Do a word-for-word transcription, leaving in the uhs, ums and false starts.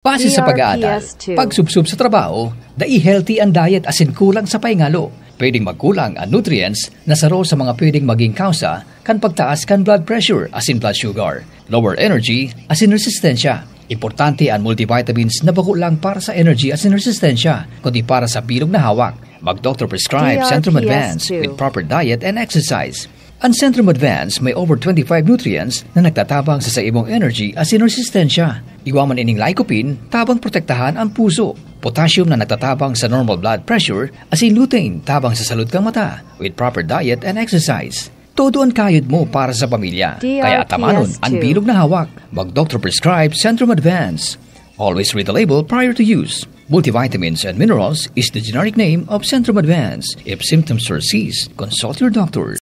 Base sa pag-aaral, pagsubsub sa trabaho, dai-healthy ang diet asin kulang sa paingalo. Pwedeng magkulang ang nutrients na saro sa mga pwedeng maging kausa kan pagtaas kan blood pressure asin blood sugar, lower energy asin resistensya. Importante ang multivitamins na bakulang para sa energy asin resistensya, kundi para sa bilog na hawak. Mag-doctor prescribe Centrum Advance with proper diet and exercise. Ang Centrum Advance may over twenty-five nutrients na nagtatabang sa sa imong energy at resistensya. Iwaman ining lycopene tabang protektahan ang puso. Potassium na nagtatabang sa normal blood pressure at lutein tabang sa salud kang mata with proper diet and exercise. Todo ang kayod mo para sa pamilya. Kaya atamanon ang bilog na hawak. Mag-doctor prescribe Centrum Advance. Always read the label prior to use. Multivitamins and minerals is the generic name of Centrum Advance. If symptoms persist, consult your doctor.